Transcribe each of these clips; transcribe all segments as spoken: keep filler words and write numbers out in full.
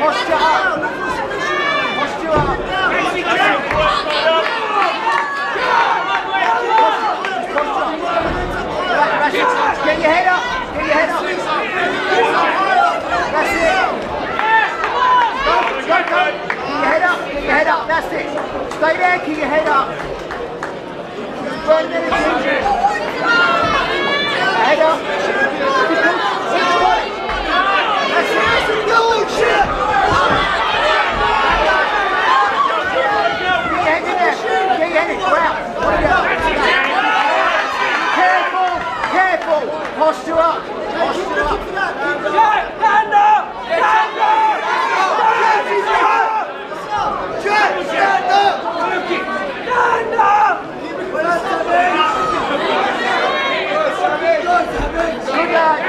posture up. Posture up. Get your head up. Get your head up. That's it. Go, go, go. Keep your head up. Keep your head up. That's it. Stay there. Keep your head up. Head up. Posture up! Posture up! Stand up! Stand up! Stand up! Stand up! Stand up! Stand up! Posture up.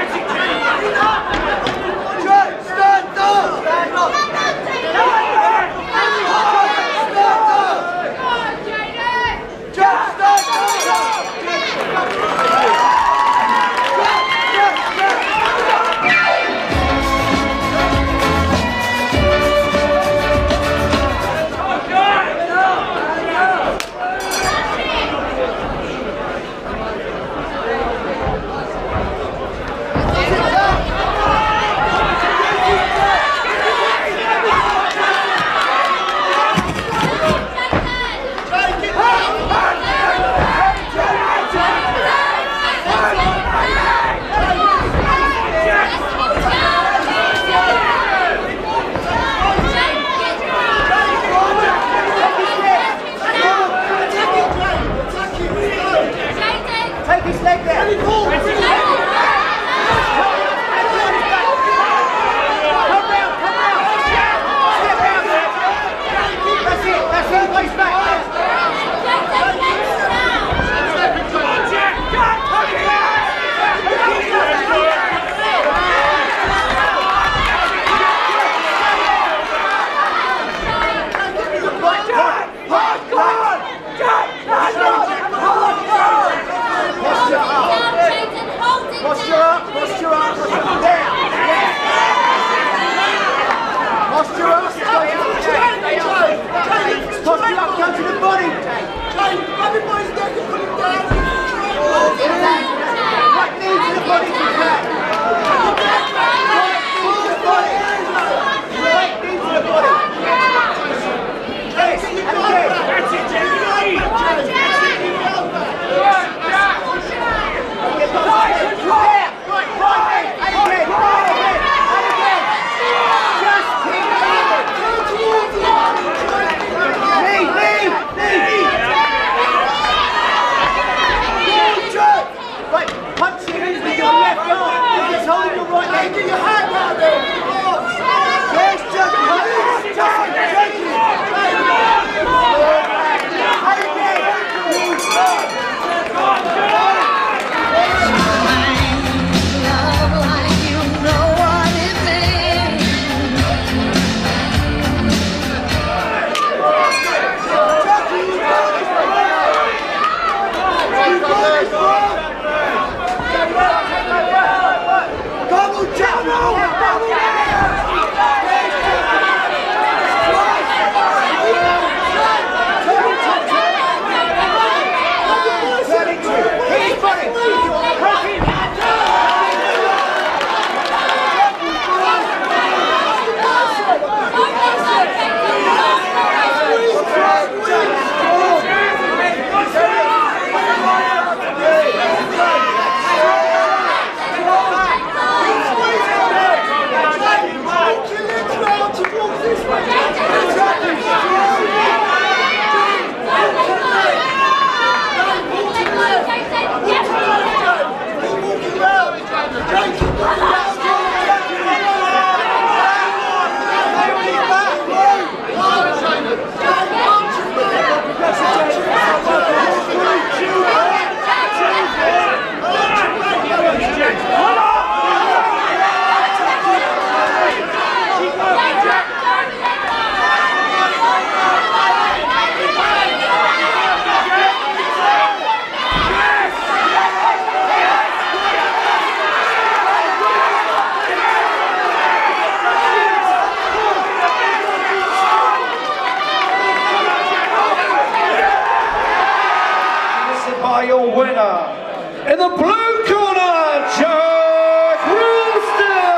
In the blue corner, Chuck Rooster!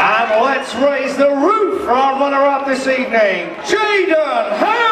And let's raise the roof for our runner-up this evening, Jadan Harris!